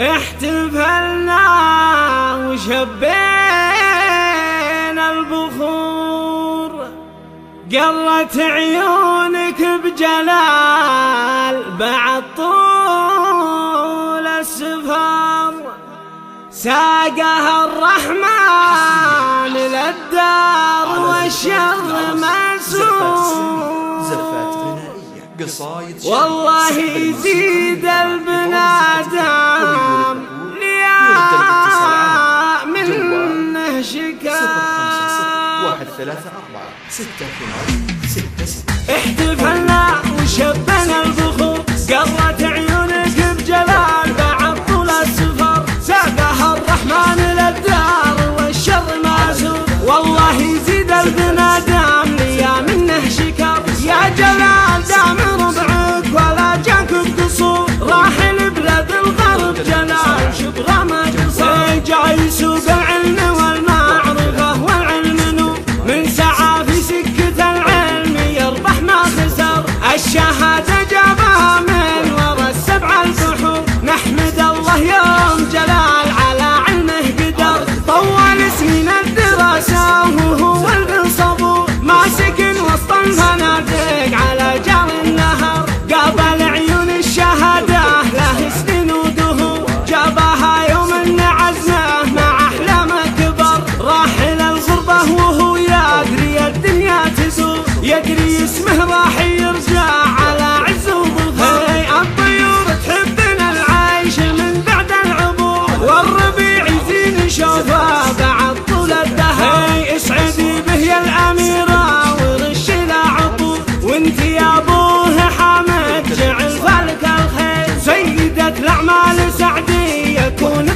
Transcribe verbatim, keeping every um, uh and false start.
احتفلنا وشبينا البخور، قرت عيونك بجلال بعد طول السفر، ساقها الرحمن للدار والشر مسور. والله يزيد البنادم ليا منه شكاة. احتفلنا وشبنا البخور، قرت عيونك بجلال بعد طول السفر، ساقها الرحمن للدار والشر مازور. والله يزيد البنادم ليا منه شكاة. يا جلال دام الشهادة جابها من ورا السبع البحور، نحمد الله يوم جلال على علمه قدر، طول سنين الدراسة وهو الصبور، ماسكن وسط الفنادق على جار النهر، قابل عيون الشهادة له سنين ودهور، جابها يوم ان عزناه مع احلامه كبر، راح الى الغربة وهو يدري الدنيا تزور، يدري اسمه راح يرجع على عز وظهور. الطيور تحبنا العيش من بعد العبور، والربيع يزين شوفه بعد طول الدهر، اسعدي به يا الاميرة ورشي له عطور، وانت يا ابوه حامد جعل فالك الخير، سيدة الاعمال سعدي يكون